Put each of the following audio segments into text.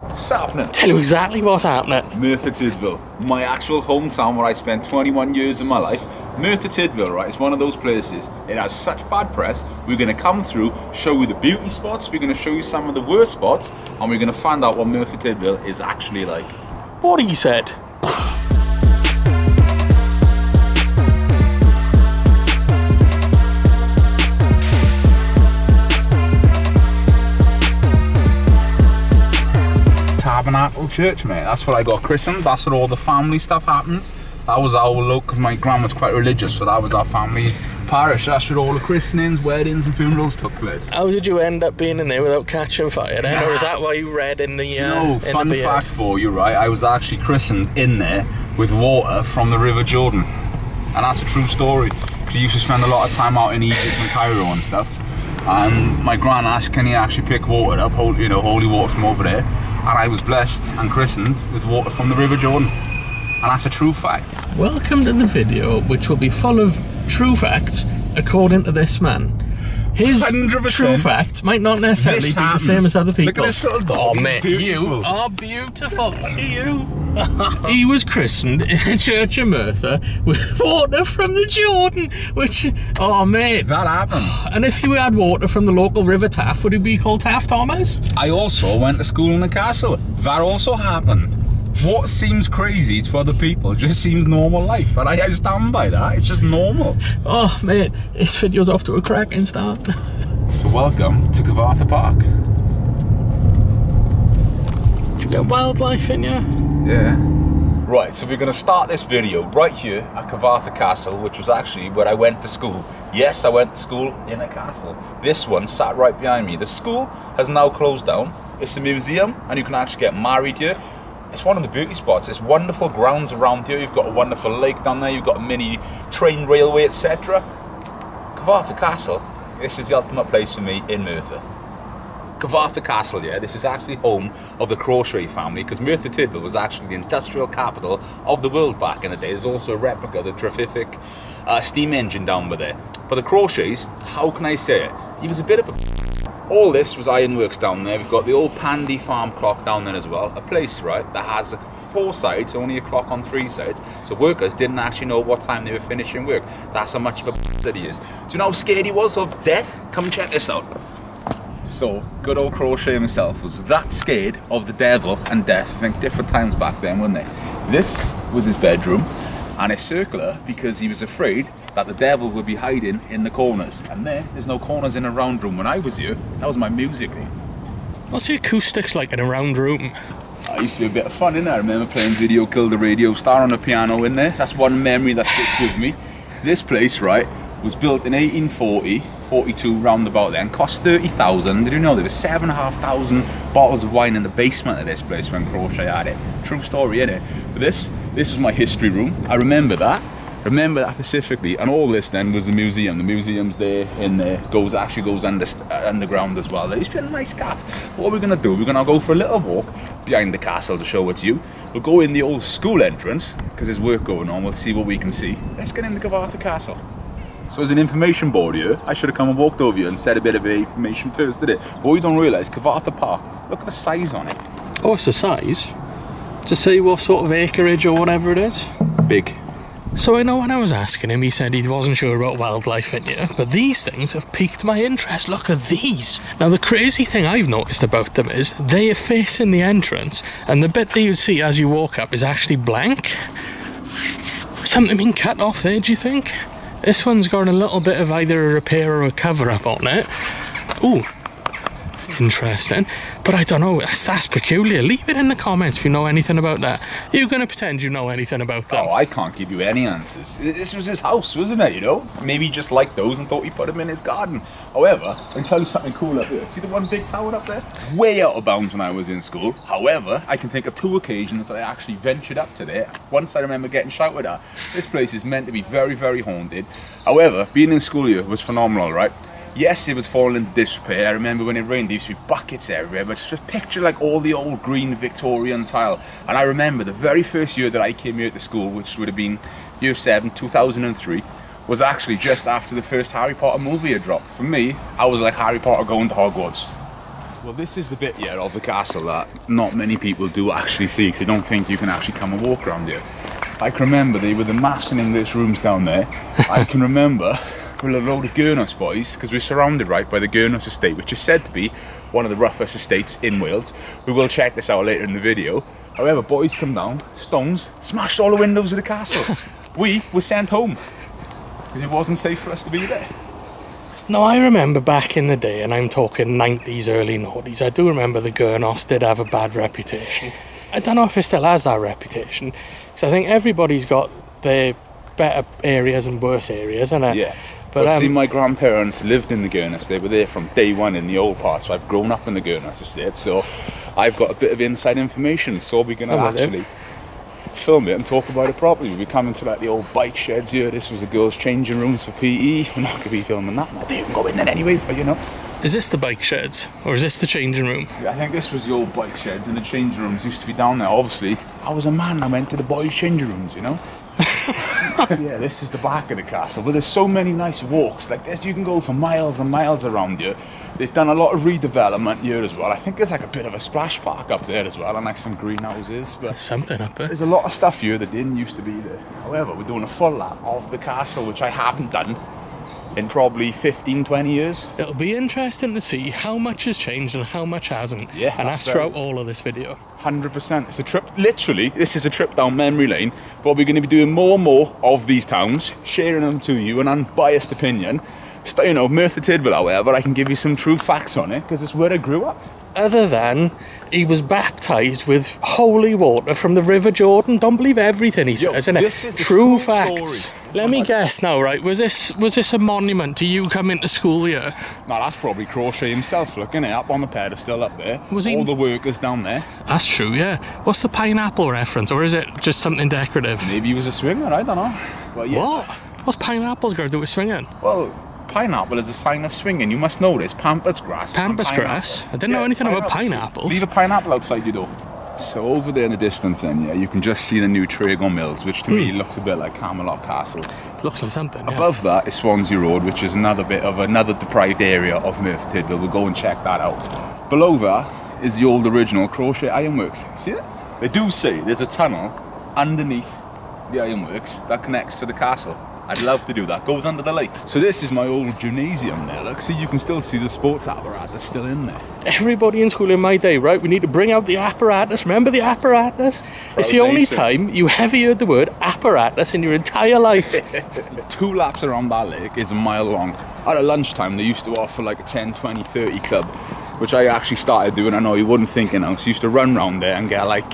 What's happening? Tell you exactly what's happening. Merthyr Tydfil, my actual hometown where I spent 21 years of my life. Merthyr Tydfil, right, it's one of those places, it has such bad press. We're going to come through, show you the beauty spots, we're going to show you some of the worst spots, and we're going to find out what Merthyr Tydfil is actually like. What he said. Tabernacle Church, mate, that's where I got christened, that's where all the family stuff happens. That was our local, because my grandma's quite religious, so that was our family parish. That's where all the christenings, weddings and funerals took place. How did you end up being in there without catching fire then? Nah. Or is that why you read in the... no, fun fact for you, right, I was actually christened in there with water from the River Jordan. And that's a true story, because I used to spend a lot of time out in Egypt and Cairo and stuff. And my gran asked, can you actually pick water up, you know, holy water from over there? And I was blessed and christened with water from the River Jordan. And that's a true fact. Welcome to the video, which will be full of true facts according to this man. His 100%. True fact might not necessarily be the same as other people. Look at this little dog. Oh, mate, beautiful. You are beautiful. You. He was christened in the Church of Merthyr with water from the Jordan, which, oh mate. That happened. And if you had water from the local River Taff, would it be called Taff Thomas? I also went to school in the castle. That also happened. What seems crazy to other people just seems normal life, and I stand by that. It's just normal. Oh mate, this video's off to a cracking start. So welcome to Cyfarthfa Park. Do you get wildlife in you? Yeah. Right, so we're going to start this video right here at Cyfarthfa Castle, which was actually where I went to school. Yes, I went to school in a castle. This one sat right behind me. The school has now closed down. It's a museum, and you can actually get married here. It's one of the beauty spots. It's wonderful grounds around here. You've got a wonderful lake down there. You've got a mini train, railway, etc. Cyfarthfa Castle, this is the ultimate place for me in Merthyr. Cyfarthfa Castle, yeah, this is actually home of the Crawshay family, because Merthyr Tydfil was actually the industrial capital of the world back in the day. There's also a replica of the Trevithick steam engine down over there. But the Crawshays, how can I say it? He was a bit of a... All this was ironworks down there. We've got the old Pandy Farm clock down there as well. A place, right, that has four sides, only a clock on three sides. So workers didn't actually know what time they were finishing work. That's how much of a that he is. Do you know how scared he was of death? Come check this out. So, good old Crawshay himself was that scared of the devil and death. I think different times back then, weren't they? This was his bedroom, and it's circular because he was afraid that the devil would be hiding in the corners. And there's no corners in a round room. When I was here, that was my music room. What's the acoustics like in a round room? It used to be a bit of fun, innit? I remember playing Video Killed the Radio Star on the piano in there. That's one memory that sticks with me. This place, right, was built in 1840. 42 roundabout then, cost 30,000. Did you know there were 7,500 bottles of wine in the basement of this place when Crawshay had it? True story, innit? But this was my history room. I remember that. Remember that specifically. And all this then was the museum. The museum's there, in there, actually goes underground as well. There used to be a nice cafe. What we're gonna do, we're gonna go for a little walk behind the castle to show it to you. We'll go in the old school entrance, because there's work going on, we'll see what we can see. Let's get in the Cyfarthfa Castle. So there's an information board here. I should have come and walked over here and said a bit of information first, did it? But what you don't realise, Cyfarthfa Park, look at the size on it. Oh, it's the size? To see what sort of acreage or whatever it is? Big. So I know when I was asking him, he said he wasn't sure about wildlife in here, but these things have piqued my interest. Look at these. Now the crazy thing I've noticed about them is they are facing the entrance, and the bit that you see as you walk up is actually blank. Something been cut off there, do you think? This one's got a little bit of either a repair or a cover-up on it. Ooh, interesting. But I don't know, that's peculiar. Leave it in the comments if you know anything about that. You're going to pretend you know anything about that. Oh, I can't give you any answers. This was his house, wasn't it, you know? Maybe he just liked those and thought he put them in his garden. However, I can tell you something cool up there. See the one big tower up there? Way out of bounds when I was in school. However, I can think of two occasions that I actually ventured up to there. Once I remember getting shouted at. This place is meant to be very, very haunted. However, being in school here was phenomenal, right? Yes, it was falling into disrepair. I remember when it rained, there used to be buckets everywhere, but it's just picture like all the old green Victorian tile. And I remember the very first year that I came here to school, which would have been year 7, 2003, was actually just after the first Harry Potter movie had dropped. For me, I was like Harry Potter going to Hogwarts. Well, this is the bit, yeah, of the castle that not many people do actually see, because I don't think you can actually come and walk around here. I can remember they were the maths and English rooms down there. I can remember a load of Gurnos boys, because we're surrounded right by the Gurnos estate, which is said to be one of the roughest estates in Wales. We will check this out later in the video. However, boys come down, stones, smashed all the windows of the castle. We were sent home because it wasn't safe for us to be there. Now, I remember back in the day, and I'm talking 90s, early 90s, I do remember the Gurnos did have a bad reputation. I don't know if it still has that reputation, because I think everybody's got their better areas and worse areas, isn't it? Yeah. But well, see, my grandparents lived in the Gurnos. They were there from day one in the old part, so I've grown up in the Gurnos estate, so I've got a bit of inside information, so we're going to actually film it and talk about it properly. We'll be coming to like the old bike sheds here. This was the girls' changing rooms for PE. We're not going to be filming that. I didn't go in then anyway, but you know. Is this the bike sheds or is this the changing room? Yeah, I think this was the old bike sheds, and the changing rooms used to be down there. Obviously, I was a man. I went to the boys' changing rooms, you know. Yeah, this is the back of the castle, but there's so many nice walks like this. You can go for miles and miles around here. They've done a lot of redevelopment here as well. I think there's like a bit of a splash park up there as well, and like some greenhouses. But there's something up there. There's a lot of stuff here that didn't used to be there. However, we're doing a full lap of the castle, which I haven't done in probably 15, 20 years. It'll be interesting to see how much has changed and how much hasn't. Yeah, and that's throughout all of this video. 100%. It's a trip, literally, this is a trip down memory lane, but we're going to be doing more and more of these towns, sharing them to you, an unbiased opinion. So, you know, Merthyr Tydfil, however, I can give you some true facts on it, because it's where I grew up. Other than he was baptised with holy water from the River Jordan. Don't believe everything he says, innit? True facts. Story. Let me guess now, right? Was this a monument to you coming to school here? No, that's probably Crawshay himself, look, innit? Up on the pedestal up there. Was he... All the workers down there. That's true, yeah. What's the pineapple reference, or is it just something decorative? Maybe he was a swinger, I don't know. But yeah. What? What's pineapples got to do with swinging? Well, pineapple is a sign of swinging. You must know this. Pampas grass. Pampas grass? I didn't know anything about pineapples. Leave a pineapple outside your door. So over there in the distance then, yeah, you can just see the new Trago Mills, which to me looks a bit like Camelot Castle. Looks like something, yeah. Above that is Swansea Road, which is another bit of another deprived area of Merthyr Tydfil. We'll go and check that out. Below that is the old original Crawshay Ironworks. See it? They do say there's a tunnel underneath the ironworks that connects to the castle. I'd love to do that. Goes under the lake. So this is my old gymnasium there. Look, see, you can still see the sports apparatus still in there. Everybody in school in my day, right, we need to bring out the apparatus. Remember the apparatus? Proud it's the nation. Only time you ever heard the word apparatus in your entire life. 2 laps around that lake is a mile long. At a lunchtime, they used to offer like a 10, 20, 30 club, which I actually started doing. I know you wouldn't think it now. So you used to run round there and get like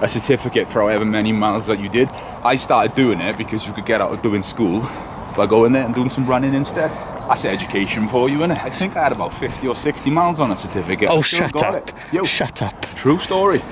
a certificate for however many miles that you did. I started doing it because you could get out of doing school by going there and doing some running instead. That's education for you, innit? I think I had about 50 or 60 miles on a certificate. Oh, shut up. Yo, shut up. True story.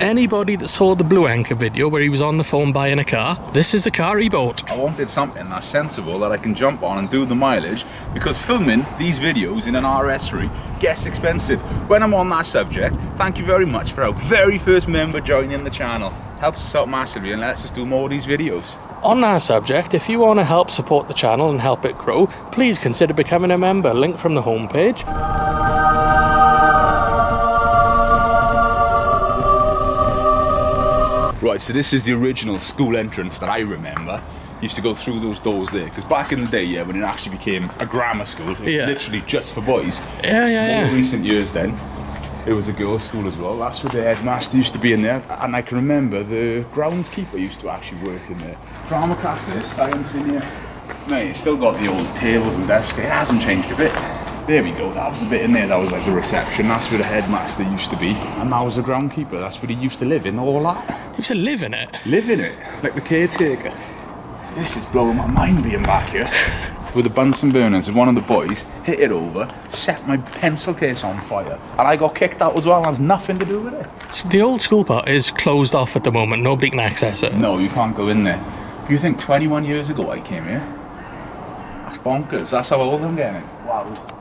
Anybody that saw the Blue Anchor video where he was on the phone buying a car, this is the car he bought. I wanted something that's sensible that I can jump on and do the mileage, because filming these videos in an RS3 gets expensive. When I'm on that subject, thank you very much for our very first member joining the channel. Helps us out massively and lets us do more of these videos. On that subject, if you want to help support the channel and help it grow, please consider becoming a member. Link from the homepage. Right, so this is the original school entrance that I remember. Used to go through those doors there, because back in the day, yeah, when it actually became a grammar school, it was literally just for boys. Yeah. In recent years then, it was a girls' school as well. That's where the headmaster used to be in there, and I can remember the groundskeeper used to actually work in there. Drama class there, science in here. Mate, it's still got the old tables and desks. It hasn't changed a bit. There we go, that was a bit in there, that was like the reception, that's where the headmaster used to be. And that was the groundkeeper, that's where he used to live in, all that. He used to live in it? Live in it, like the caretaker. This is blowing my mind being back here. With the Bunsen burners, and one of the boys hit it over, set my pencil case on fire, and I got kicked out as well, and has nothing to do with it. So the old school part is closed off at the moment, nobody can access it. No, you can't go in there. You think 21 years ago I came here? That's bonkers, that's how old I'm getting. Wow.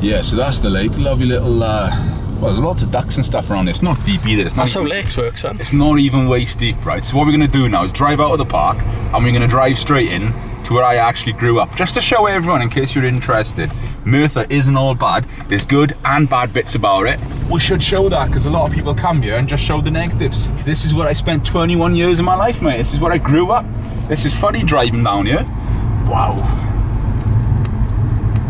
Yeah, so that's the lake. Lovely little, well, there's lots of ducks and stuff around. It's not deep either. It's not that's even, how lakes work, son. It's not even waist deep, right? So what we're going to do now is drive out of the park, and we're going to drive straight in to where I actually grew up, just to show everyone in case you're interested. Merthyr isn't all bad, there's good and bad bits about it. We should show that because a lot of people come here and just show the negatives. This is where I spent 21 years of my life, mate. This is where I grew up. This is funny driving down here. Wow.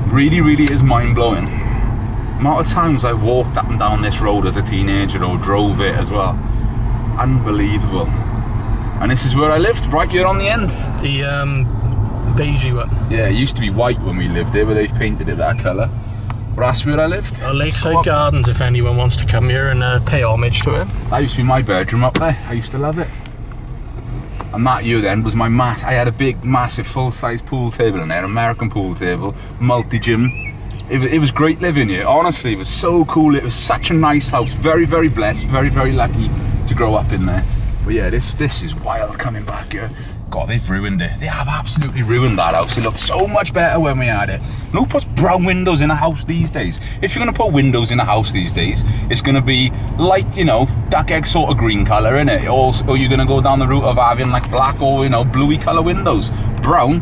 Really, really is mind-blowing. The amount of times I walked up and down this road as a teenager or drove it as well. Unbelievable. And this is where I lived, right here on the end. The beigey one. Yeah, it used to be white when we lived there, but they've painted it that colour. But that's where I lived. Lakeside Gardens, if anyone wants to come here and pay homage to it. That used to be my bedroom up there. I used to love it. And that year then was my mat. I had a big, massive, full-size pool table in there, American pool table, multi-gym. It was great living here. Honestly, it was so cool. It was such a nice house. Very, very blessed. Very, very lucky to grow up in there. But yeah, this is wild coming back here. God, they've ruined it. They have absolutely ruined that house. It looked so much better when we had it. And who puts brown windows in a house these days? If you're going to put windows in a house these days, it's going to be light, you know, duck egg sort of green colour, innit? Or you're going to go down the route of having like black or, you know, bluey colour windows. Brown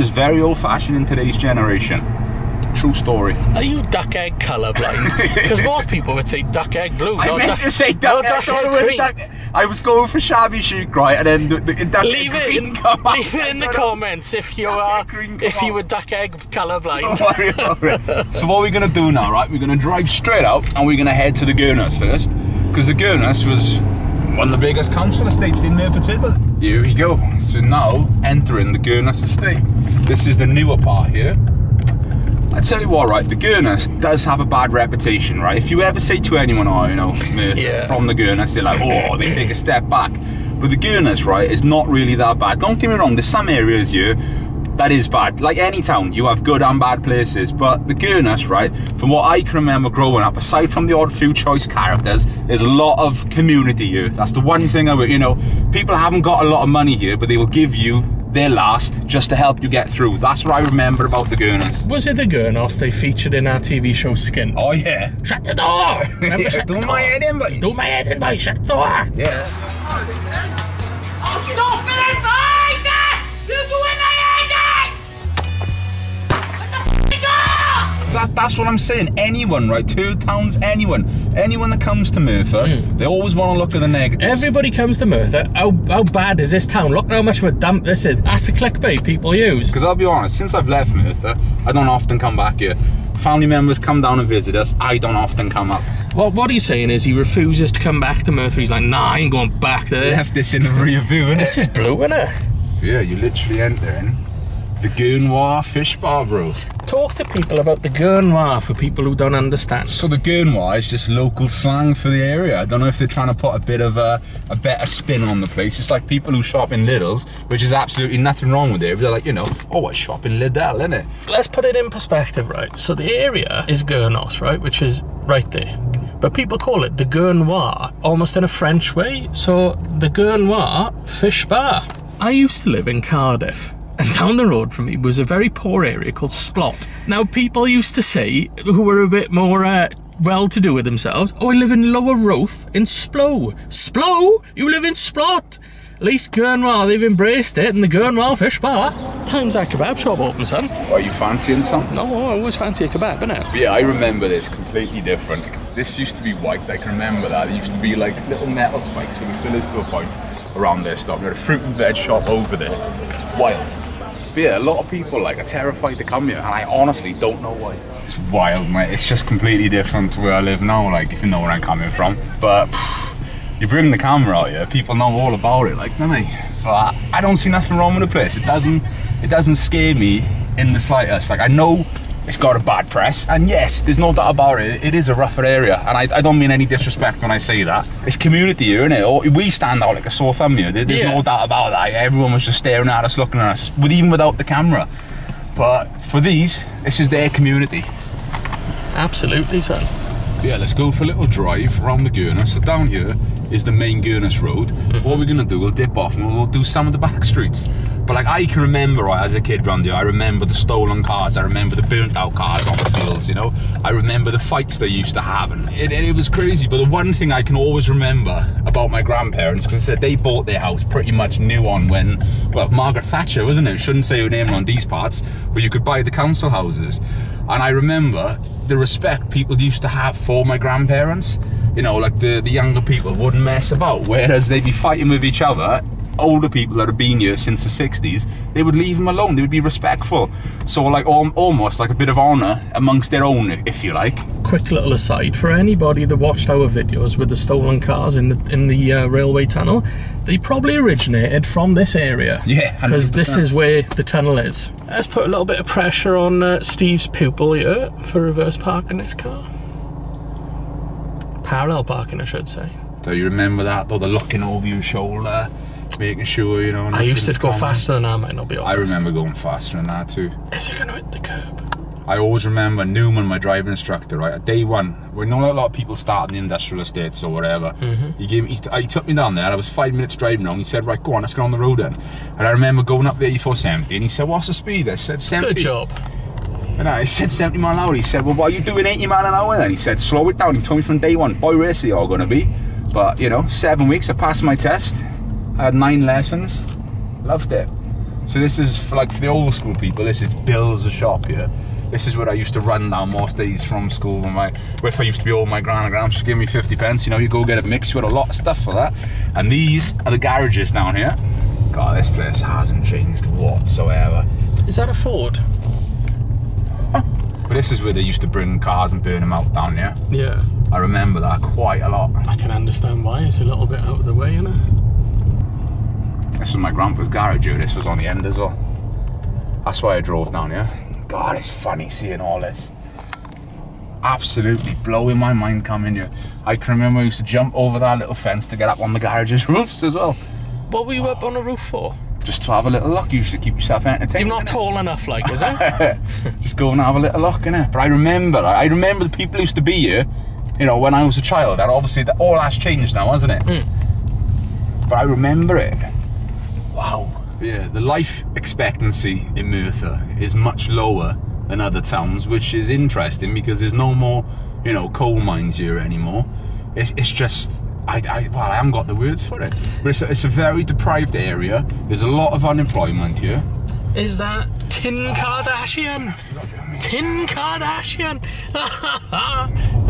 is very old fashioned in today's generation. True story. Are you duck egg colourblind? Because most people would say duck egg blue. I meant to say duck egg green. I was going for shabby chic, right? And then the duck egg green come out. Leave it in the comments if you are, if you were duck egg colourblind. Don't worry about it. So what we're going to do now, right? We're going to drive straight out and we're going to head to the Gurnos first, because the Gurnos was one of the biggest council estates in Merthyr Tydfil. Here we go. So now entering the Gurnos estate. This is the newer part here. I tell you what, right, the Gurnos does have a bad reputation, right? If you ever say to anyone, oh, you know, from the Gurnos, they're like, oh, they take a step back. But the Gurnos, right, is not really that bad. Don't get me wrong, there's some areas here that is bad. Like any town, you have good and bad places. But the Gurnos, right, from what I can remember growing up, aside from the odd few choice characters, there's a lot of community here. That's the one thing I would, you know, people haven't got a lot of money here, but they will give you their last just to help you get through. That's what I remember about the Gurnos. Was it the Gurnos they featured in our TV show Skin? Oh yeah. Shut the door! Remember, shut the door. My head in, boy. Do my head in, boy. Shut the door. Yeah. Oh, stop it, boys! You're doing my head in! What the f***ing go? That's what I'm saying. Anyone, right? Two towns, anyone that comes to Merthyr, they always want to look at the negatives. Everybody comes to Merthyr, how bad is this town? Look how much of a dump this is. That's the clickbait people use. Because I'll be honest, since I've left Merthyr, I don't often come back here. Family members come down and visit us, I don't often come up. Well, what he's saying is he refuses to come back to Merthyr. He's like, nah, I ain't going back there. Left this in the rear view, innit? This is blue, innit? Yeah, you literally entering the Gurnois fish bar, bro. Talk to people about the Gurnois for people who don't understand. So the Gurnois is just local slang for the area. I don't know if they're trying to put a bit of a better spin on the place. It's like people who shop in Lidl's, which is absolutely nothing wrong with it. They're like, you know, oh, I shop in Lidl, innit? Let's put it in perspective, right? So the area is Gurnos, right? Which is right there. But people call it the Gurnois, almost in a French way. So the Gurnois fish bar. I used to live in Cardiff. And down the road from me was a very poor area called Splott. Now, people used to say, who were a bit more well-to-do with themselves, oh, I live in Lower Roath in Splough. Splough? You live in Splott? At least Gurnois, they've embraced it, and the Gurnois fish bar. Time's that kebab shop open, son. Are you fancying something? No, I always fancy a kebab, innit? Yeah, I remember this completely different. This used to be white, I can remember that. There used to be, like, little metal spikes, but it still is to a point around their stuff. We had a fruit and veg shop over there. Wild. But yeah, a lot of people like are terrified to come here, and I honestly don't know why. It's wild, mate. It's just completely different to where I live now, like, if you know where I'm coming from. But you bring the camera out here, people know all about it, like, don't they? But I don't see nothing wrong with the place. It doesn't scare me in the slightest. Like, I know it's got a bad press, and yes, there's no doubt about it, it is a rougher area, and I don't mean any disrespect when I say that. It's community here, innit? We stand out like a sore thumb here, there's no doubt about that. Everyone was just staring at us, looking at us, even without the camera. But for these, this is their community. Absolutely, sir. Yeah, let's go for a little drive around the Gurnos. So down here is the main Gurnos road. What we're going to do, we'll dip off and we'll do some of the back streets. But like I can remember, right, as a kid round here, I remember the stolen cars, I remember the burnt out cars on the fields, you know, I remember the fights they used to have, and it was crazy. But the one thing I can always remember about my grandparents, because I said they bought their house pretty much new on when, well, Margaret Thatcher, wasn't it? Shouldn't say her name on these parts, but you could buy the council houses. And I remember the respect people used to have for my grandparents, you know, like the younger people wouldn't mess about, whereas they'd be fighting with each other. Older people that have been here since the 60s, they would leave them alone, they would be respectful. So like almost like a bit of honor amongst their own, if you like. Quick little aside, for anybody that watched our videos with the stolen cars in the railway tunnel, they probably originated from this area. Yeah, because this is where the tunnel is. Let's put a little bit of pressure on Steve's pupil here for reverse parking his car. Parallel parking, I should say. So you remember that though, the looking over your shoulder, making sure, you know. I used to go faster than that, might not be honest. I remember going faster than that too. Is it going to hit the curb? I always remember Newman, my driving instructor, right, at day one, we know a lot of people start in the industrial estates or whatever. He took me down there, I was 5 minutes driving on, he said, right, go on, let's get on the road then. And I remember going up the A470 and he said, what's the speed? I said, 70. Good job. And I said 70 mile an hour. He said, well, why are you doing 80 mile an hour then? He said, slow it down. He told me from day one, boy racer you're going to be. But, you know, 7 weeks, I passed my test. I had 9 lessons, loved it. So this is, for the old school people, this is Bill's shop here. This is where I used to run down most days from school, if I used to be old, my gran and grams would give me 50 pence, you know, you go get a mix, you had a lot of stuff for that. And these are the garages down here. God, this place hasn't changed whatsoever. Is that a Ford? But this is where they used to bring cars and burn them out down here. Yeah. I remember that quite a lot. I can understand why, it's a little bit out of the way, isn't it? This was my grandpa's garage here, this was on the end as well. That's why I drove down here. God, it's funny seeing all this. Absolutely blowing my mind coming here. I can remember I used to jump over that little fence to get up on the garage's roofs as well. What were you up on the roof for? Just to have a little look, you used to keep yourself entertained. You're not tall enough, like, is it? Just go and have a little look, innit? But I remember the people used to be here, you know, when I was a child. And obviously, all that's changed now, hasn't it? Mm. But I remember it. Wow. Yeah, the life expectancy in Merthyr is much lower than other towns, which is interesting because there's no more, you know, coal mines here anymore. It's just, I haven't got the words for it. But it's a very deprived area. There's a lot of unemployment here. Is that Tin Kardashian? Tin Kardashian!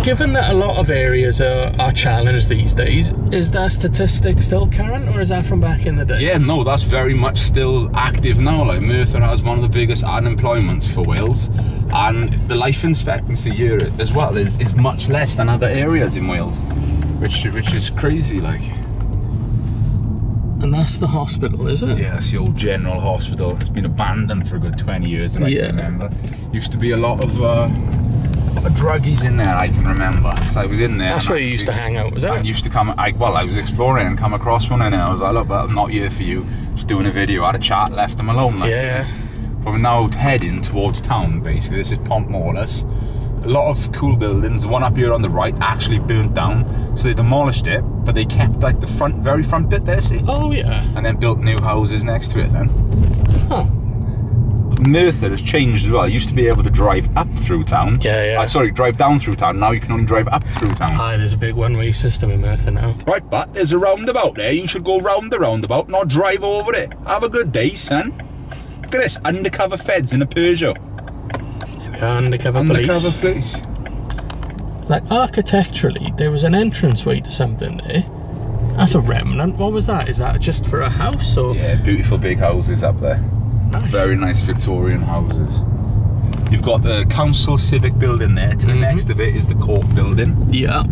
Given that a lot of areas are challenged these days, is that statistic still current or is that from back in the day? Yeah, no, that's very much still active now. Like Merthyr has one of the biggest unemployments for Wales, and the life expectancy here as well is much less than other areas in Wales, which is crazy, like. And that's the hospital, is it? Yeah, it's the old General Hospital. It's been abandoned for a good 20 years, and I can remember. Used to be a lot of druggies in there, I can remember. So I was in there. That's where you used to hang out, was it? I used to come, I was exploring and come across one, and I was like, look, but I'm not here for you. Just doing a video. I had a chat, left them alone. Like, yeah. But we're now heading towards town, basically. This is Pontmorlus. A lot of cool buildings. The one up here on the right actually burnt down, so they demolished it, but they kept like the very front bit there, see? Oh yeah. And then built new houses next to it then. Huh. Merthyr has changed as well. You used to be able to drive up through town. Yeah, yeah. Sorry, drive down through town. Now you can only drive up through town. Aye, there's a big one-way system in Merthyr now. Right, but there's a roundabout there. You should go round the roundabout, not drive over it. Have a good day, son. Look at this, undercover feds in a Peugeot. Undercover police. Like architecturally, there was an entranceway to something there. That's a remnant. What was that? Is that just for a house or? Yeah, beautiful big houses up there. Nice. Very nice Victorian houses. You've got the council civic building there. To the next of it is the court building. Yeah.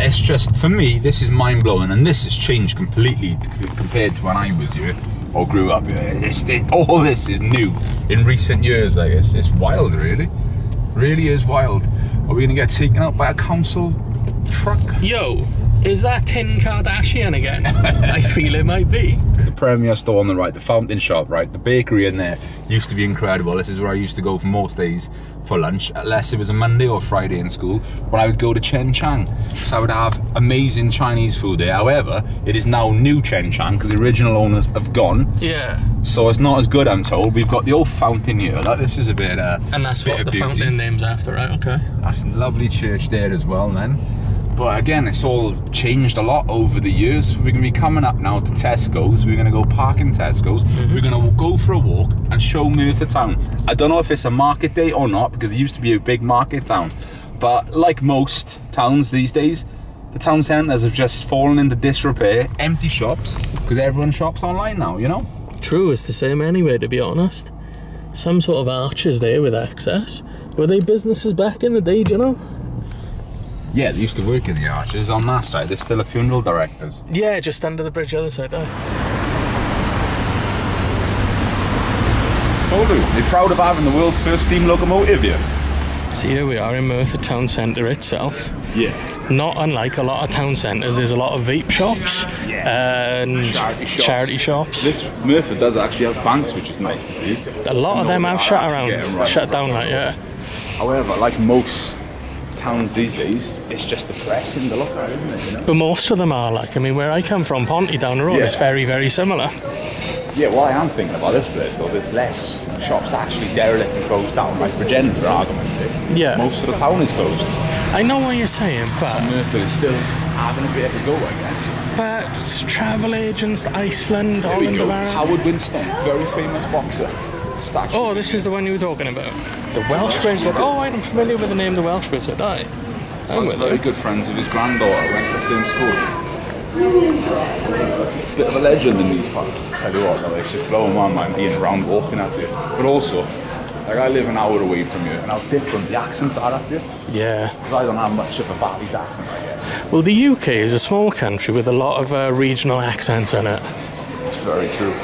It's just, for me, this is mind blowing, and this has changed completely compared to when I was here. Or grew up. All this is new in recent years. Like it's wild, really. Really is wild. Are we gonna get taken out by a council truck? Yo, Is that Tim Kardashian again? I feel it might be. The Premier store on the right, the fountain shop, right, the bakery in there used to be incredible. This is where I used to go for most days for lunch, unless it was a Monday or Friday in school, when I would go to Chen Chang. So I would have amazing Chinese food there. However, it is now new Chen Chang because the original owners have gone. Yeah. So it's not as good, I'm told. We've got the old fountain here. Like, this is a bit and that's what the fountain name's after, right? Okay. That's a lovely church there as well, then. But again, it's all changed a lot over the years. We're going to be coming up now to Tesco's. We're going to go park in Tesco's. Mm-hmm. We're going to go for a walk and show Merthyr Town. I don't know if it's a market day or not, because it used to be a big market town. But like most towns these days, the town centres have just fallen into disrepair. Empty shops, because everyone shops online now, you know? True, it's the same anyway, to be honest. Some sort of arches there with access. Were they businesses back in the day, do you know? Yeah, they used to work in the arches. On that side, there's still a funeral directors. Yeah, just under the bridge, the other side there. Told you, they're proud of having the world's first steam locomotive here. So here we are in Merthyr Town Centre itself. Yeah. Not unlike a lot of town centres, there's a lot of vape shops, yeah, and charity shops. This Merthyr does actually have banks, which is nice to see. A lot of them have shut down, like, yeah. However, like most towns these days, it's just depressing to look at, isn't it? You know? But most of them are, like, I mean, where I come from, Ponty down the road, yeah, is very, very similar. Yeah, well, I am thinking about this place though, there's less shops actually derelict and closed down, like Brecon, for argument's sake. Yeah. Most of the town is closed. I know what you're saying, but Merthyr is still having a bit of a go, I guess. But travel agents, Iceland, there Holland, America. Howard Winston, very famous boxer. Statue. Oh, this is the one you were talking about. The Welsh Wizard. Oh, I'm familiar with the name The Welsh Wizard. I was very good friends with his granddaughter, went to the same school. Bit of a legend in these parts. I tell you what, though, it's just blowing my mind being around walking up here. But also, like, I live an hour away from you, and how different the accents are up here. Yeah. Because I don't have much of a Valley's accent, I guess. Well, the UK is a small country with a lot of regional accents in it. It's very true.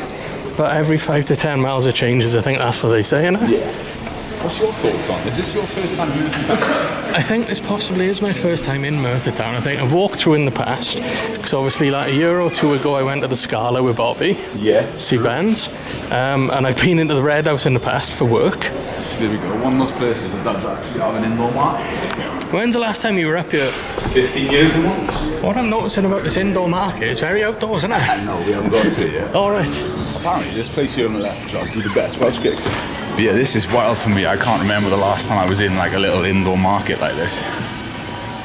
But every 5 to 10 miles it changes, I think that's what they say, innit? Yeah. What's your thoughts on this? Is this your first time in Merthyr Town? I think this possibly is my first time in Merthyr Town. I think I've walked through in the past, because obviously like a year or two ago I went to the Scala with Bobby. Yeah. See Ben's. And I've been into the Red House in the past for work. So there we go, one of those places that does actually have an indoor market. When's the last time you were up here? 15 years and once. What I'm noticing about this indoor market, it's very outdoors, isn't it? No, we haven't got to it yet. Alright. Apparently, this place here on the left, John, do the best Welsh gigs. But yeah, this is wild for me. I can't remember the last time I was in like a little indoor market like this.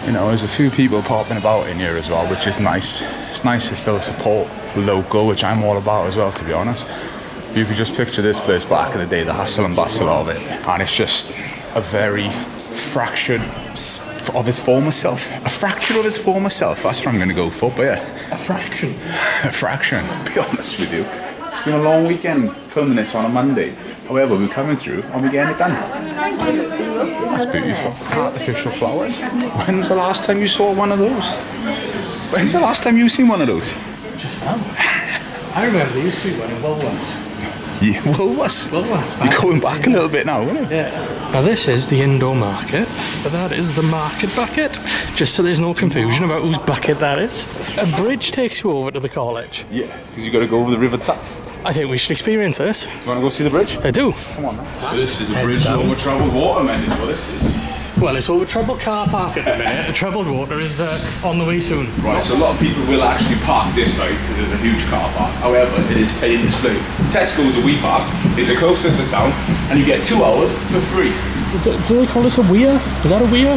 You know, there's a few people popping about in here as well, which is nice. It's nice to still support local, which I'm all about as well, to be honest. You could just picture this place back in the day, the hustle and bustle of it. And it's just a very fractured of his former self. A fraction of his former self. That's what I'm going to go for, but yeah. A fraction? A fraction, to be honest with you. It's been a long weekend filming this on a Monday. However, we're coming through and we're getting it done. That's beautiful. Artificial flowers. When's the last time you saw one of those? When's the last time you seen one of those? Just now. I remember there used to be one in Woolworths. Yeah, Woolworths? Woolworths. You're going back a little bit now, aren't you? Yeah. Now this is the indoor market, but that is the market bucket. Just so there's no confusion about whose bucket that is. A bridge takes you over to the college. Yeah, because you've got to go over the River Taff. I think we should experience this. Do you want to go see the bridge? I do. Come on, man. So this is a bridge over troubled water, man, is what this is. Well, it's over troubled car park at the minute. The troubled water is on the way soon. Right, so a lot of people will actually park this side because there's a huge car park. However, it is pay and display. Tesco's a wee park. It's the closest to town, and you get 2 hours for free. Do they call this a weir? Is that a weir?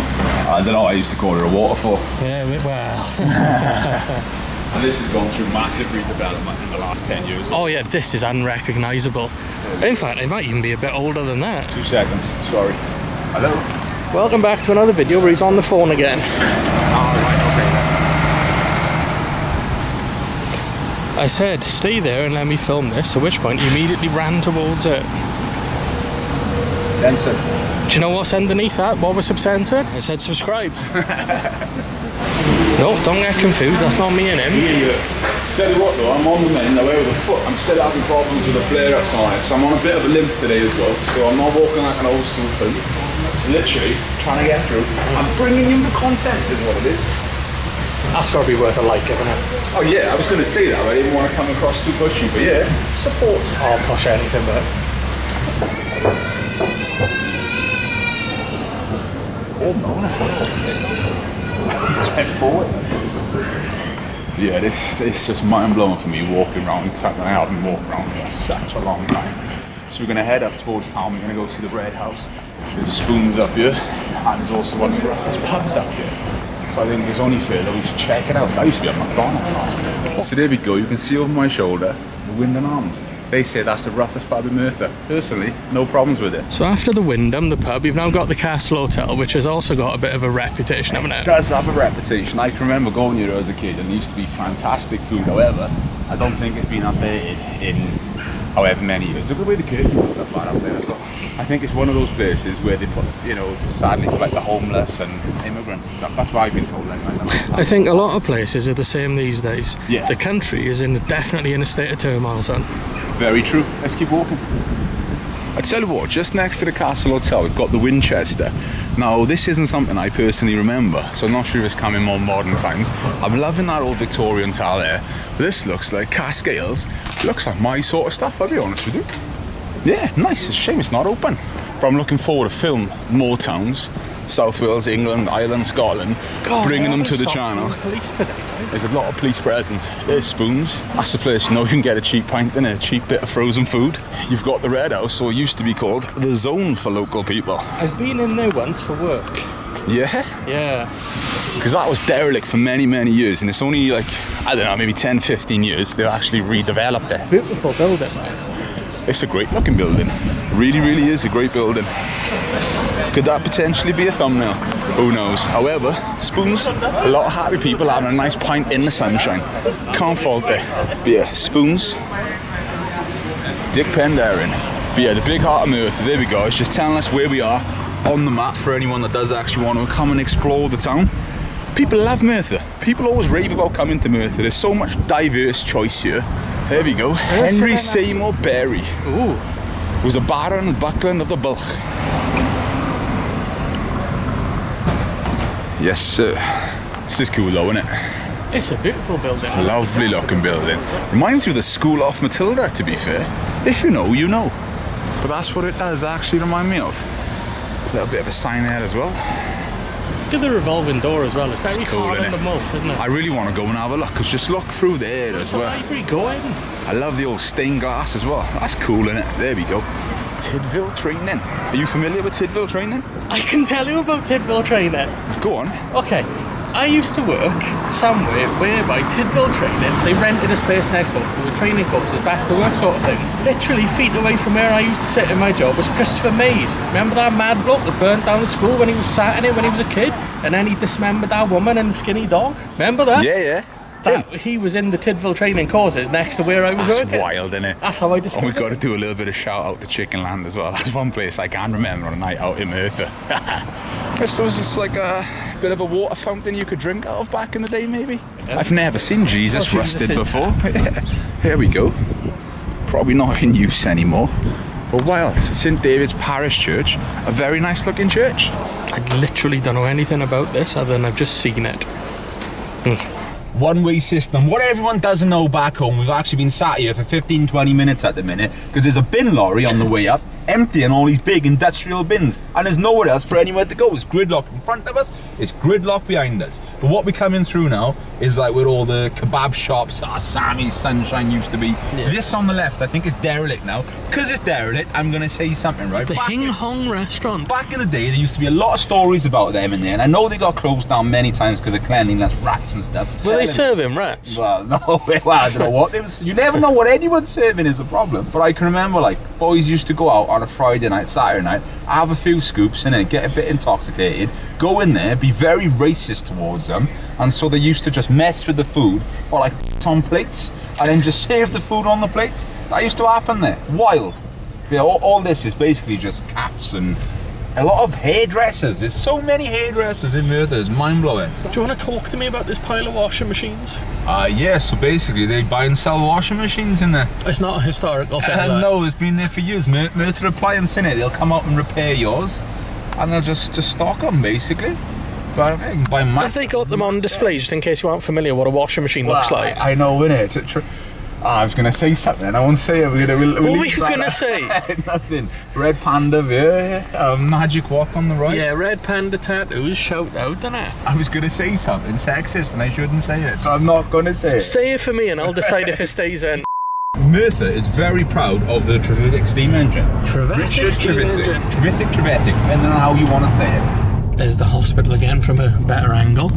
I don't know. I used to call it a waterfall. Yeah, well. And this has gone through massive redevelopment in the last 10 years. Oh yeah, this is unrecognisable. In fact, it might even be a bit older than that. 2 seconds, sorry. Hello? Welcome back to another video where he's on the phone again. Alright, okay. I said, stay there and let me film this, at which point he immediately ran towards it. Censored. Do you know what's underneath that? What was sub-censored? It said subscribe. No, don't get confused, that's not me and him. Yeah. Tell you what though, I'm on the mend, away with the foot. I'm still having problems with the flare-ups on it, so I'm on a bit of a limp today as well, so I'm not walking like an old school thing. It's literally trying to get through. I'm bringing you the content is what it is. That's got to be worth a like, isn't it? Oh yeah, I was going to say that, but I didn't want to come across too pushy, but yeah, support. Oh, I'll push anything, but... Oh no, it's went forward. Yeah, this just mind-blowing for me, walking around Staten Island and walking around for such a long time. So we're going to head up towards town, we're going to go see the Red House. There's a Spoons up here, and there's also one of the roughest pubs up here. So I think it's only fair that we should check it out. That used to be a McDonald's. So there we go, you can see over my shoulder, the Wyndham Arms. They say that's the roughest pub in Merthyr. Personally, no problems with it. So after the Wyndham, the pub, you've now got the Castle Hotel, which has also got a bit of a reputation, haven't it? It does have a reputation. I can remember going here as a kid, and it used to be fantastic food. However, I don't think it's been updated in however many years. Look at the way the curtains and stuff are out there. I think it's one of those places where they put, you know, sadly for like the homeless and immigrants and stuff. That's what I've been told anyway. I think a lot of places are the same these days. Yeah. The country is definitely in a state of turmoil, son. Very true. Let's keep walking. I tell you what, just next to the Castle Hotel, we've got the Winchester. Now, this isn't something I personally remember, so I'm not sure if it's come in more modern times. I'm loving that old Victorian tile there. This looks like Cascales. Looks like my sort of stuff, I'll be honest with you. Yeah, nice. It's a shame it's not open. But I'm looking forward to film more towns. South Wales, England, Ireland, Scotland. God, bringing them to the channel. There's a lot of police presence. There's Spoons. That's the place, you know, you can get a cheap pint and a cheap bit of frozen food. You've got the Red House, or used to be called the Zone for local people. I've been in there once for work. Yeah? Yeah. Because that was derelict for many, many years, and it's only like, I don't know, maybe 10, 15 years they've actually redeveloped it. Beautiful building, man. It's a great looking building. Really, really is a great building. Could that potentially be a thumbnail? Who knows? However, Spoons, a lot of happy people having a nice pint in the sunshine. Can't fault it. But yeah, Spoons, Dick Penderin. But yeah, the big heart of Merthyr, there we go. It's just telling us where we are on the map for anyone that does actually want to come and explore the town. People love Merthyr. People always rave about coming to Merthyr. There's so much diverse choice here. There we go. Henry Seymour Berry was a Baron of Buckland of the Bulch. Yes, sir. This is cool though, isn't it? It's a beautiful building. Lovely looking building. Reminds me of the school off Matilda, to be fair. If you know, you know. But that's what it does actually remind me of. A little bit of a sign there as well. Look at the revolving door as well. It's very cool, hard on the mouth, isn't it? I really want to go and have a look, because just look through there as well. Where's the library going? I love the old stained glass as well. That's cool, isn't it? There we go. Tydville Training. Are you familiar with Tydville Training? I can tell you about Tydville Training. Go on. Okay. I used to work somewhere whereby Tydville Training, they rented a space next door for doing training courses, back to work sort of thing. Literally feet away from where I used to sit in my job was Christopher Mays. Remember that mad bloke that burnt down the school when he was sat in it when he was a kid? And then he dismembered that woman and skinny dog? Remember that? Yeah, yeah. That, he was in the Tydville training courses next to where I was working. That's wild, innit? That's how I discovered it. And we've got to do a little bit of shout out to Chicken Land as well. That's one place I can remember on a night out in Merthyr. This was just like a bit of a water fountain you could drink out of back in the day, maybe. Yeah. I've never seen Jesus rusted before. Yeah. Here we go. Probably not in use anymore. But wild. St David's Parish Church. A very nice looking church. I literally don't know anything about this other than I've just seen it. One-way system. What everyone doesn't know back home, we've actually been sat here for 15-20 minutes at the minute because there's a bin lorry on the way up emptying all these big industrial bins, and there's nowhere else for anywhere to go. It's gridlock in front of us, it's gridlock behind us, but what we're coming through now is like where all the kebab shops are. Sammy's Sunshine used to be. Yeah. This on the left I think is derelict now. Because it's derelict, I'm going to say something, right? The Hing Hong restaurant. Back in the day there used to be a lot of stories about them in there, and I know they got closed down many times because of cleanliness, rats and stuff. Were they serving rats? Well, no, well, I don't know what. You never know what anyone's serving is a problem. But I can remember like boys used to go out on a Friday night, Saturday night, have a few scoops and then get a bit intoxicated, go in there, be very racist towards them, and so they used to just mess with the food or like on plates and then just serve the food on the plates. That used to happen there. Wild. You know, all this is basically just cats and a lot of hairdressers. There's so many hairdressers in Merthyr, it's mind-blowing. Do you want to talk to me about this pile of washing machines? Yeah, so basically they buy and sell washing machines in there. It's not a historical thing. No, it's been there for years. Merthyr Appliance, in it, they'll come out and repair yours and they'll just stock them basically. by Matt. Have they got them on display just in case you aren't familiar what a washing machine looks like? I know, innit? I was going to say something, I won't say it. What were you going to say? Nothing. Red Panda, yeah. Magic Walk on the right. Yeah, Red Panda tattoos, shout out, innit? I was going to say something sexist and I shouldn't say it, so I'm not going to say it. Say it for me and I'll decide if it stays in. Merthyr is very proud of the Trevithick steam engine. Trevithick steam engine? Trevithick, depending on how you want to say it. There's the hospital again from a better angle.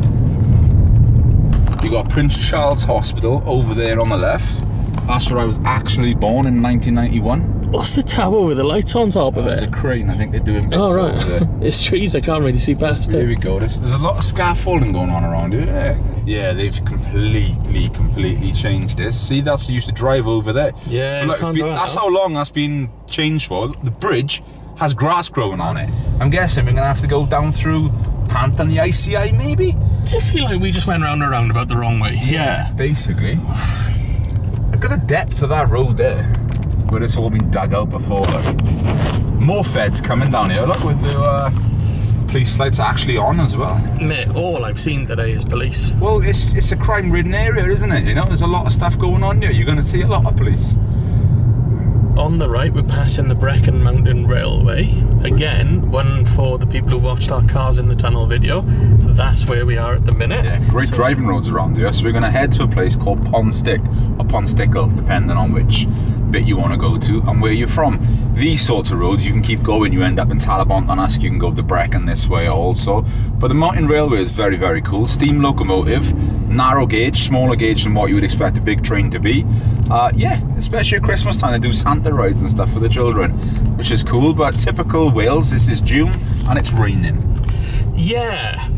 You got Prince Charles Hospital over there on the left. That's where I was actually born in 1991. What's the tower with the lights on top of it? It's a crane, I think they're doing bits over there. It's trees, I can't really see past it. Here we go, there's a lot of scaffolding going on around here. Yeah, they've completely changed this. See, that's used to drive over there. Yeah, look, that's how long that's been changed for. The bridge has grass growing on it. I'm guessing we're going to have to go down through Pant and the ICI maybe? I feel like we just went round and round about the wrong way. Yeah, basically. Look at the depth of that road there, where it's all been dug out before. Look. More feds coming down here. Look, with the police lights actually on as well. Mate, all I've seen today is police. Well, it's a crime-ridden area, isn't it? You know, there's a lot of stuff going on here. You're going to see a lot of police. On the right, we're passing the Brecon Mountain Railway. Again, one for the people who watched our Cars in the Tunnel video. That's where we are at the minute. Yeah, great driving roads around here. So we're going to head to a place called Pontsticill, depending on which bit you want to go to and where you're from. These sorts of roads, you can keep going. You end up in Talybont-on-Usk. You can go to Brecon this way also. But the mountain railway is very, very cool. Steam locomotive. Narrow gauge, smaller gauge than what you would expect a big train to be. Yeah, especially at Christmas time, they do Santa rides and stuff for the children, which is cool. But typical Wales, this is June and it's raining. Yeah,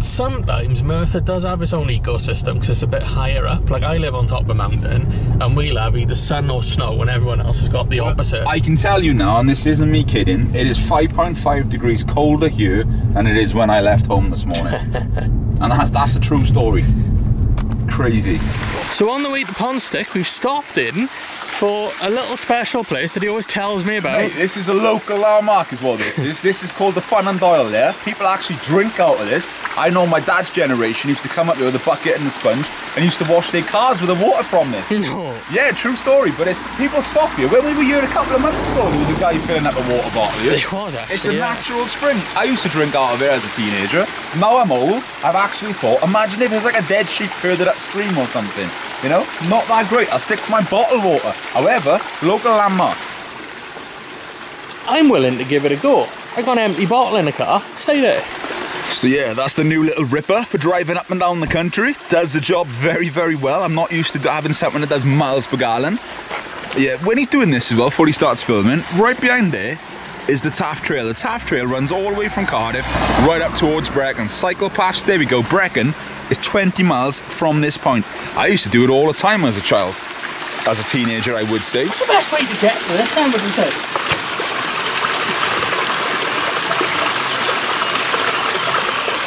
sometimes Merthyr does have its own ecosystem because it's a bit higher up. Like, I live on top of a mountain and we'll have either sun or snow and everyone else has got the opposite. I can tell you now, and this isn't me kidding, it is 5.5 degrees colder here than it is when I left home this morning. And that's a true story. Crazy. So on the way to Pontsticill, we've stopped in for a little special place that he always tells me about. Mate, this is a local landmark is what this is. This is called the Fun and Doyle there. People actually drink out of this. I know my dad's generation used to come up there with a bucket and a sponge and used to wash their cars with the water from this. No. Yeah, true story, but it's, people stop here. When we were here a couple of months ago, there was a guy filling up a water bottle here. It was actually, it's a natural spring. I used to drink out of it as a teenager. Now I'm old, I've actually thought, imagine if there's like a dead sheep further upstream or something. You know, not that great. I'll stick to my bottled water. However, local landmark. I'm willing to give it a go. I got an empty bottle in the car. Stay there. So yeah, that's the new little ripper for driving up and down the country. Does the job very, very well. I'm not used to having something that does miles per gallon. Yeah, when he's doing this as well, before he starts filming, right behind there is the Taff Trail. The Taff Trail runs all the way from Cardiff right up towards Brecon. Cycle paths, there we go, Brecon is 20 miles from this point. I used to do it all the time as a child. As a teenager, I would say. What's the best way to get to this then, would you say?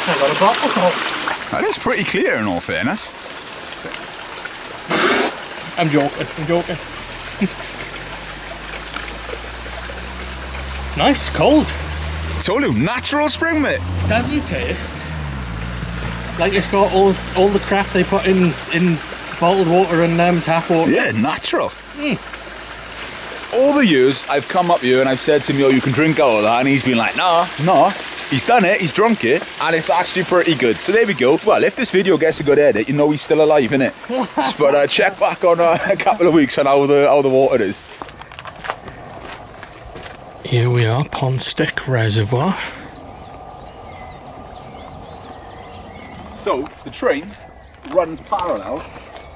I got a bottle for it. That is pretty clear in all fairness. I'm joking, I'm joking. Nice, cold. I told you, natural spring, mate. Doesn't taste like it's got all the crap they put in bottled water and tap water. Yeah, natural. All the years I've come up here and I've said to him, yo, you can drink all of that, and he's been like, nah. He's done it, he's drunk it, and it's actually pretty good. So there we go. Well, if this video gets a good edit, you know he's still alive, innit? But check back on a couple of weeks on how the water is. Here we are, Pontsticill Reservoir. So, the train runs parallel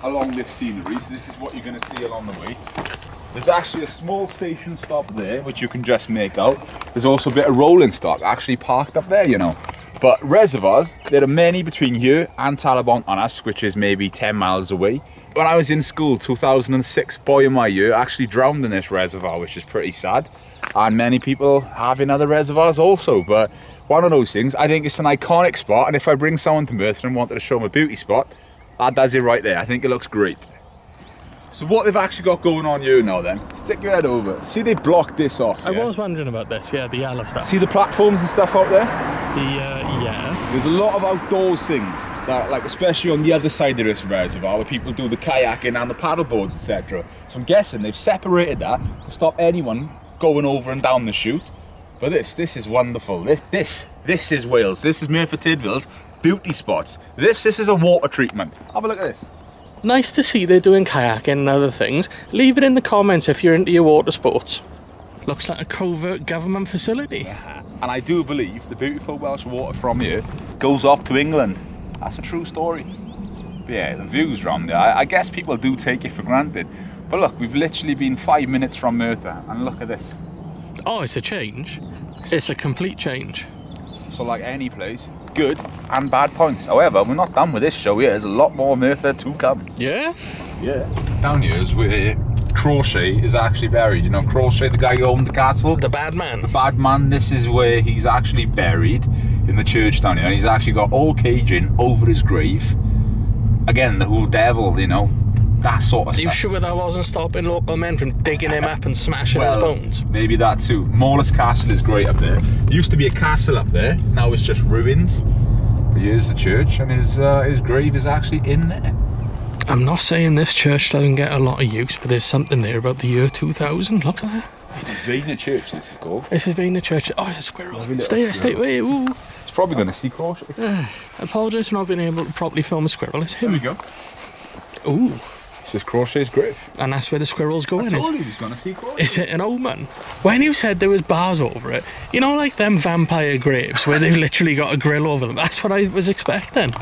along this scenery, so this is what you're going to see along the way. There's actually a small station stop there, which you can just make out. There's also a bit of rolling stock actually parked up there, you know. But reservoirs, there are many between here and Talybont-on-Usk, which is maybe 10 miles away. When I was in school, 2006, boy in my year, actually drowned in this reservoir, which is pretty sad. And many people have in other reservoirs also, but one of those things, I think it's an iconic spot, and if I bring someone to Merthyr and wanted to show them a beauty spot, that does it right there. I think it looks great. So what they've actually got going on here now then, stick your head over. See, they've blocked this off. I was wondering about this, yeah, the yellow stuff. See the platforms and stuff out there? Yeah. There's a lot of outdoors things that, like, especially on the other side of this reservoir, where people do the kayaking and the paddle boards, etc. So I'm guessing they've separated that to stop anyone going over and down the chute. But this is wonderful. This is Wales. This is Merthyr Tydfil's beauty spots. This is a water treatment. Have a look at this. Nice to see they're doing kayaking and other things. Leave it in the comments if you're into your water sports. Looks like a covert government facility. Yeah. And I do believe the beautiful Welsh water from here goes off to England. That's a true story. But yeah, the views around there, I guess people do take it for granted. But look, we've literally been 5 minutes from Merthyr, and look at this. Oh, it's a change. It's a complete change. So like any place, good and bad points. However, we're not done with this show here. There's a lot more Merthyr to come. Yeah? Yeah. Down here is where Crawshay is actually buried. You know Crawshay, the guy who owned the castle? The bad man. The bad man. This is where he's actually buried, in the church down here. And he's actually got all caging over his grave. Again, the whole devil, you know. That sort of stuff. Are you sure that wasn't stopping local men from digging him up and smashing his bones? Maybe that too. Morlus Castle is great up there. Used to be a castle up there, now it's just ruins. But here's the church, and his grave is actually in there. I'm not saying this church doesn't get a lot of use, but there's something there about the year 2000. Look at that. It's Vena Church, this is called. This is Vena Church. Oh, it's a squirrel. Stay away. Ooh. It's probably going to see Crawshay. I apologise for not being able to properly film a squirrel. It's him. There we go. Ooh. This is Crawshay's grave. And that's where the squirrel's going. I told you he was going to see Crawshay. Is it an omen? When you said there was bars over it, you know, like them vampire graves where they've literally got a grill over them, that's what I was expecting.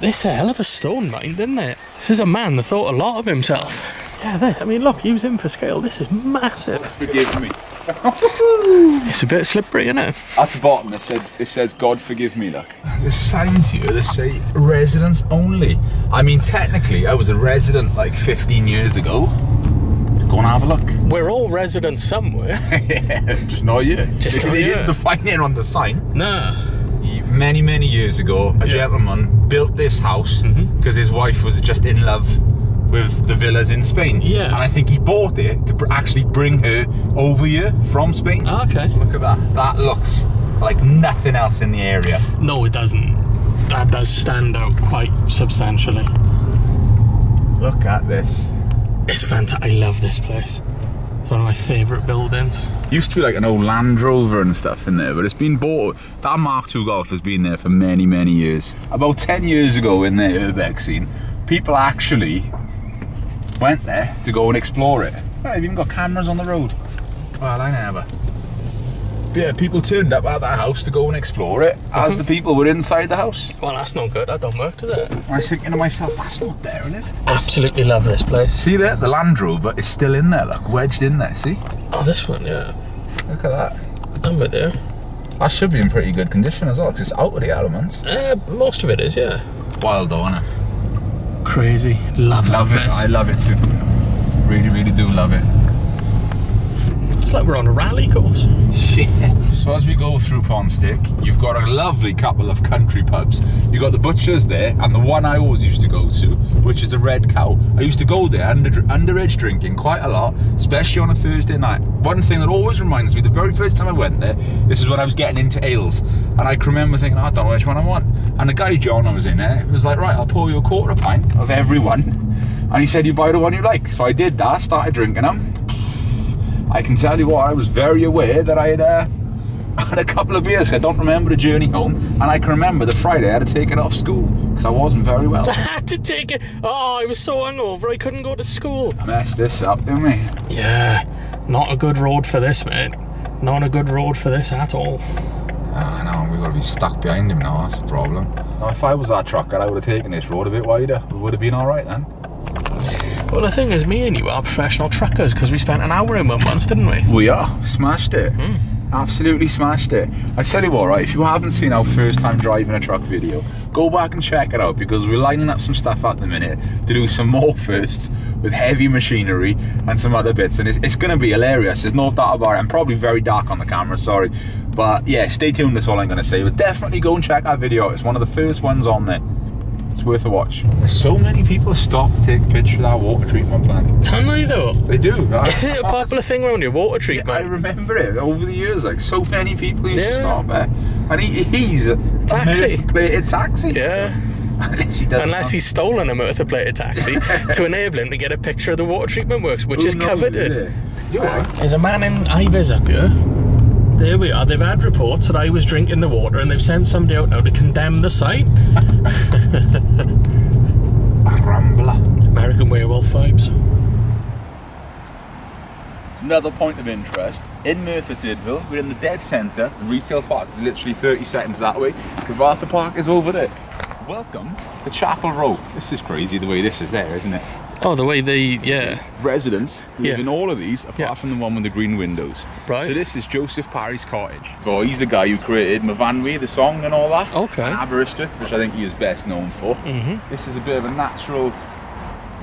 This is a hell of a stone mine, isn't it? This is a man that thought a lot of himself. Yeah, I mean, look, use him for scale. This is massive. Oh, forgive me. It's a bit slippery, isn't it? At the bottom, it says, God forgive me, look. There's signs here that say, residents only. I mean, technically, I was a resident like 15 years ago. Go and have a look. We're all residents somewhere. Yeah, just not you. They didn't define it on the sign. No. Many, many years ago, a gentleman built this house because his wife was just in love with the villas in Spain, and I think he bought it to actually bring her over here from Spain. Okay. Look at that. That looks like nothing else in the area. No, it doesn't. That does stand out quite substantially. Look at this. It's fantastic. I love this place. It's one of my favourite buildings. Used to be like an old Land Rover and stuff in there, but it's been bought. That Mark II Golf has been there for many, many years. About 10 years ago in the urbex scene, people actually went there to go and explore it. Well, they've even got cameras on the road. Well, I never. But yeah, people turned up at that house to go and explore it as the people were inside the house. Well, that's not good. That don't work, does it? I was thinking to myself, that's not there, is it? Absolutely love this place. See there? The Land Rover is still in there, look, wedged in there, see? Oh, this one, yeah. Look at that. I'm with you. That should be in pretty good condition as well, because it's out of the elements. Most of it is, yeah. Wild though, isn't it? Crazy. Love it. I love it too. Really, really do love it. It's like we're on a rally course. Yeah. So as we go through Pontsticill, you've got a lovely couple of country pubs. You've got the Butchers there, and the one I always used to go to, which is a Red Cow. I used to go there underage drinking quite a lot, especially on a Thursday night. One thing that always reminds me, the very first time I went there, this is when I was getting into ales, and I can remember thinking, I don't know which one I want. And the guy John I was in there, it was like, right, I'll pour you a quarter pint of every one, and he said, you buy the one you like. So I did that, started drinking them. I can tell you what, I was very aware that I had a couple of beers. I don't remember the journey home, and I can remember the Friday I had to take it off school because I wasn't very well. I had to take it. Oh, I was so hungover I couldn't go to school. I messed this up, didn't we? Yeah, not a good road for this, mate. Not a good road for this at all. I know, we've got to be stuck behind him now. That's the problem. Now, if I was that trucker, I would have taken this road a bit wider. We would have been all right then. Well, the thing is, me and you are professional truckers because we spent an hour in one once, didn't we? We are. Smashed it. Absolutely smashed it. I tell you what, right, if you haven't seen our first time driving a truck video, go back and check it out because we're lining up some stuff at the minute to do some more firsts with heavy machinery and some other bits, and it's going to be hilarious. There's no doubt about it. I'm probably very dark on the camera, sorry. But yeah, stay tuned, that's all I'm going to say. But definitely go and check our video. It's one of the first ones on there. It's worth a watch. So many people stop to take pictures of our water treatment plant. Don't they though? They do. Is it a popular thing around your water treatment? Yeah, I remember it over the years, like so many people used to stop there. and he's a Merthyr-plated taxi. Yeah. Unless he's stolen a Merthyr-plated taxi to enable him to get a picture of the water treatment works, which is coveted. There's a man in Ibis up here. There we are. They've had reports that I was drinking the water, and they've sent somebody out now to condemn the site. A rambler. American Werewolf vibes. Another point of interest, in Merthyr Tydfil, we're in the dead centre, retail park is literally 30 seconds that way, Cyfarthfa Park is over there. Welcome to Chapel Row. This is crazy the way this is there, isn't it? Oh, the way they, yeah. Residents live in all of these, apart from the one with the green windows. Right. So this is Joseph Parry's cottage. So he's the guy who created Mavanwy, the song and all that. Okay. And Aberystwyth, which I think he is best known for. Mm-hmm. This is a bit of a natural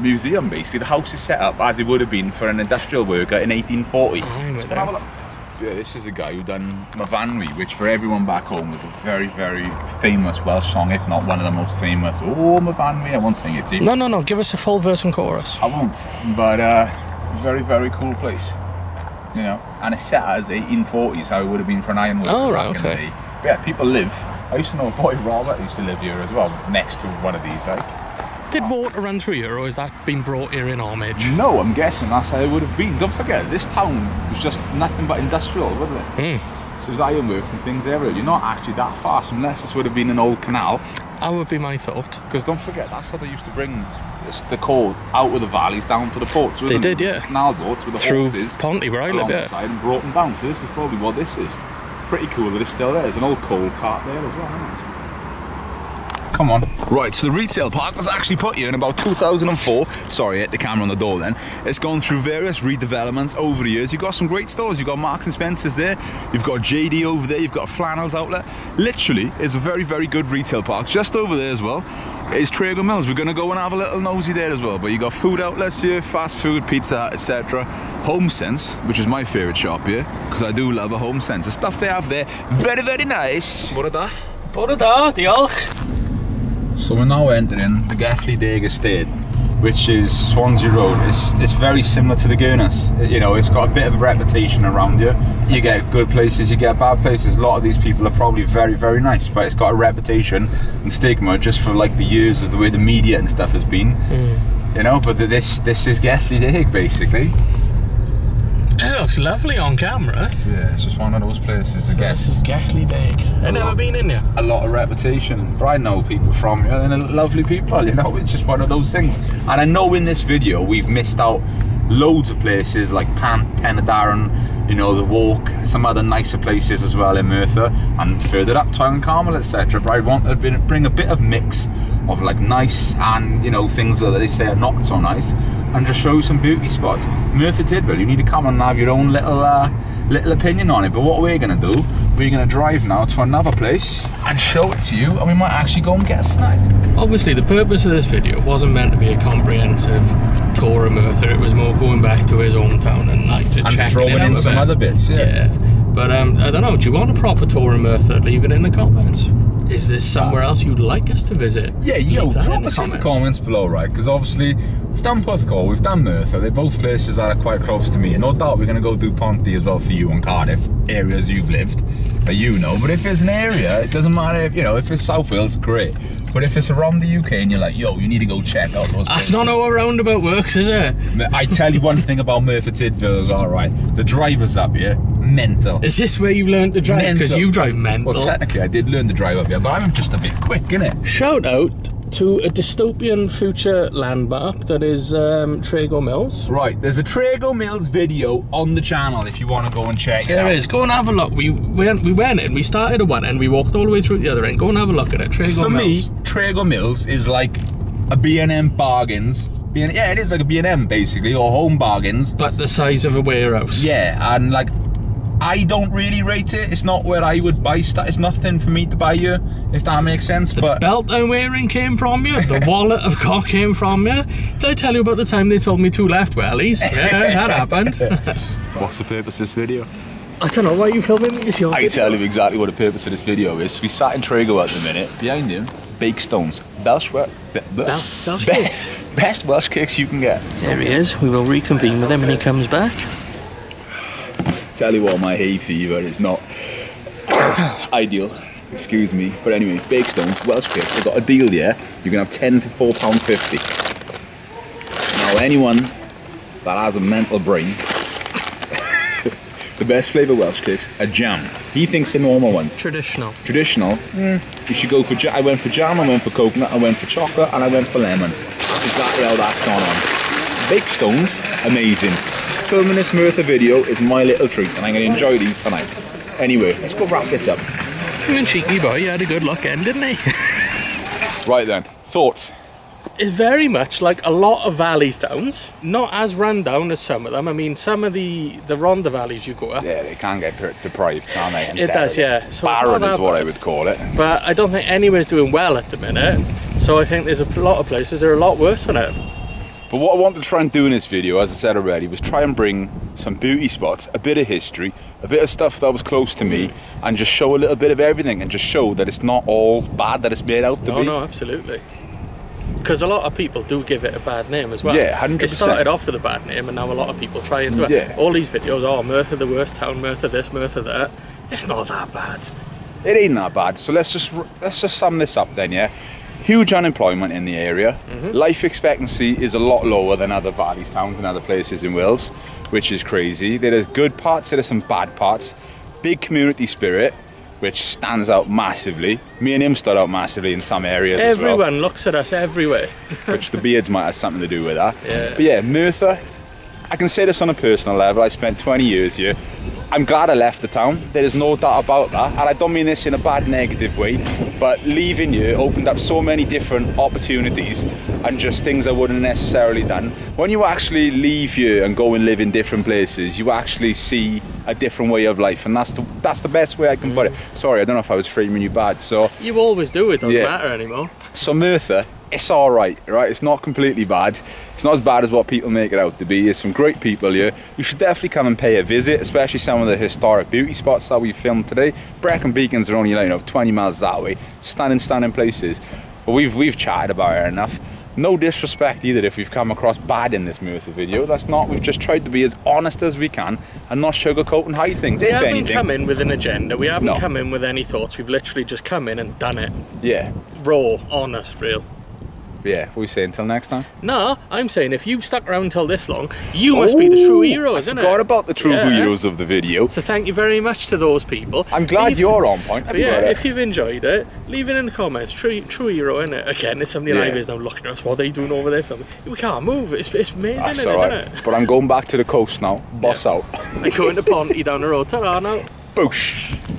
museum, basically. The house is set up as it would have been for an industrial worker in 1840. Let's go have a look. Yeah, this is the guy who done Mavanwy, which for everyone back home was a very, very famous Welsh song, if not one of the most famous. Oh, Mavanwy, I won't sing it to you. No, no, no, give us a full verse and chorus. I won't, but very, very cool place, you know. And it's set as 1840s, how it would have been for an iron worker. Oh, right, okay. But yeah, people live. I used to know a boy, Robert, who used to live here as well, next to one of these, like. Did water run through here, or has that been brought here in homage? No, I'm guessing that's how it would have been. Don't forget, this town was just nothing but industrial, wasn't it? Mm. So there's ironworks and things everywhere. You're not actually that fast, unless this would have been an old canal. That would be my thought. Because don't forget, that's how they used to bring the coal out of the valleys down to the ports, wasn't it? They did, yeah. The canal boats with the horses. Through Ponty, where I live, yeah. Side and brought them down, so this is probably what this is. Pretty cool that it's still there. There's an old coal cart there as well, isn't it? Come on. Right, so the retail park was actually put here in about 2004. Sorry, I hit the camera on the door then. It's gone through various redevelopments over the years. You've got some great stores. You've got Marks and Spencer's there. You've got JD over there. You've got a flannels outlet. Literally, it's a very, very good retail park. Just over there as well is Trago Mills. We're going to go and have a little nosy there as well. But you've got food outlets here, fast food, pizza, etc. Home Sense, which is my favourite shop here, because I do love a Home Sense. The stuff they have there, very, very nice. Borada. Borada, diolch. So we're now entering the Gethlyn Deg estate, which is Swansea Road. It's very similar to the Gurnos. You know, it's got a bit of a reputation around here. You get good places, you get bad places. A lot of these people are probably very, very nice, but it's got a reputation and stigma just for like the years of the way the media and stuff has been. Mm. You know, but this is Gethlyn Deg basically. It looks lovely on camera. Yeah, it's just one of those places, I guess. This is Gethlyn Deg. I've never been in here. A lot of reputation. I know people from here, and they're lovely people, you know, it's just one of those things. And I know in this video we've missed out loads of places like Pant, Penydarran, you know, The Walk, some other nicer places as well in Merthyr, and further up Town Carmel, etc. But I want to bring a bit of mix of like nice and, you know, things that they say are not so nice, and just show some beauty spots. Merthyr Tydfil, you need to come and have your own little little opinion on it. But what we're going to do, we're going to drive now to another place and show it to you, and we might actually go and get a snack. Obviously, the purpose of this video wasn't meant to be a comprehensive tour of Merthyr. It was more going back to his hometown and like just checking throwing in some other bits. Yeah. But I don't know. Do you want a proper tour of Merthyr? Leave it in the comments. Is this somewhere else you'd like us to visit? Yeah, yo, drop us in the comments below, right? Because obviously, we've done Porthcawl, we've done Merthyr. They're both places that are quite close to me. And no doubt we're going to go do Ponty as well for you and Cardiff, areas you've lived, that you know. But if it's an area, it doesn't matter if, you know, if it's South Wales, great. But if it's around the UK and you're like, yo, you need to go check out those places. That's not how a roundabout works, is it? I tell you one thing about Merthyr Tydfil is, all right, the drivers up here, mental. Is this where you learned to drive? Because you drive mental. Well, technically I did learn to drive up here, but I'm just a bit quick, innit? Shout out to a dystopian future landmark that is Trago Mills. Right, there's a Trago Mills video on the channel if you want to go and check it out. There is, go and have a look. We went in, we started at one end, we walked all the way through the other end. Go and have a look at it, Trago Mills. For me, Trago Mills is like a B&M Bargains. Yeah, it is like a B&M basically, or Home Bargains. But the size of a warehouse. Yeah, and like, I don't really rate it. It's not where I would buy stuff. It's nothing for me to buy you, if that makes sense. The belt I'm wearing came from you. The wallet of cock came from you. Did I tell you about the time they told me two left wellies? Yeah, that happened. What's the purpose of this video? I don't know. Why are you filming me? It's your video. I tell you exactly what the purpose of this video is. We sat in Trago at the minute. Behind him, Baked Stones. Best Welsh cakes you can get. There he is. We will reconvene with him when he comes back. Tell you what, my hay fever is not ideal. Excuse me. But anyway, Baked Stones, Welsh crisps. I've got a deal here. You can have 10 for £4.50. Now, anyone that has a mental brain, the best flavour Welsh crisps are jam. He thinks they're normal ones. Traditional. Traditional. You should go for jam. I went for jam, I went for coconut, I went for chocolate, and I went for lemon. That's exactly how that's gone on. Baked Stones, amazing. Filming this Merthyr video is my little treat, and I'm going to enjoy these tonight. Anyway, let's go wrap this up. Even cheeky boy, he had a good luck end, didn't he? Right then, thoughts? It's very much like a lot of valleys towns, not as run down as some of them. I mean, some of the Rhondda valleys you go up. Yeah, they can get deprived, can't they? And it does, yeah. So barren is what I would call it. But I don't think anywhere's doing well at the minute, so I think there's a lot of places that are a lot worse than it. But what I wanted to try and do in this video, as I said already, was try and bring some beauty spots, a bit of history, a bit of stuff that was close to me, and just show a little bit of everything, and just show that it's not all bad that it's made out to be. No, absolutely. Because a lot of people do give it a bad name as well. Yeah, 100%. It started off with a bad name, and now a lot of people try and do it. Yeah. All these videos, oh, Merthyr the worst town, Merthyr this, Merthyr that. It's not that bad. It ain't that bad. So let's just sum this up then, yeah? Huge unemployment in the area. Life expectancy is a lot lower than other valleys, towns and other places in Wales, which is crazy. There are good parts, there are some bad parts. Big community spirit, which stands out massively. Me and him stood out massively in some areas as well. Everyone looks at us everywhere. Which the beards might have something to do with that. Yeah. But yeah, Merthyr, I can say this on a personal level, I spent 20 years here. I'm glad I left the town, there is no doubt about that, and I don't mean this in a bad negative way, but leaving here opened up so many different opportunities and just things I wouldn't necessarily done. When you actually leave here and go and live in different places, you actually see a different way of life, and that's the best way I can put it. Sorry, I don't know if I was framing you bad, so... You always do, it doesn't matter anymore. So Merthyr, it's all right? It's not completely bad. It's not as bad as what people make it out to be. There's some great people here. You should definitely come and pay a visit, especially some of the historic beauty spots that we filmed today. Brecon Beacons are only, like, you know, 20 miles that way. Stunning places. But we've chatted about it enough. No disrespect either if we've come across bad in this Merthyr video. That's not, we've just tried to be as honest as we can and not sugarcoat and hide things. We haven't come in with an agenda, we haven't come in with any thoughts, we've literally just come in and done it. Yeah. Raw, honest, real. Yeah, what are we saying, until next time? No, I'm saying if you've stuck around till this long, you must be the true heroes, isn't it? I forgot about the true heroes of the video. So thank you very much to those people. I'm glad you're on point. Yeah, if you've enjoyed it, leave it in the comments. True hero, isn't it? Again, if somebody like is now looking at us, what are they doing over there filming? We can't move, it's amazing, isn't it? But I'm going back to the coast now, boss out. I'm going to Ponty down the road, ta-da now. Boosh!